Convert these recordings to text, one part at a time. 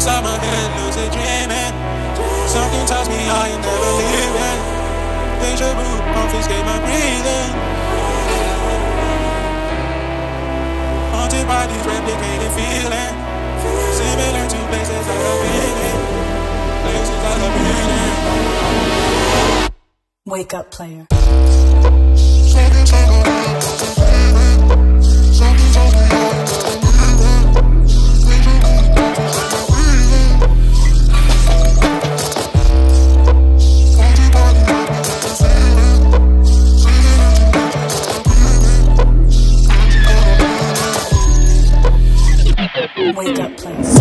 inside my head, lucid dreaming. Something tells me I ain't never leaving. Deja vu, confiscate my breathing. Haunted by these replicated feelings, similar to places that I've been in. Places that I've been in. Wake up, player. Wake up, please.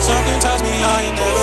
Something tells me I ain't never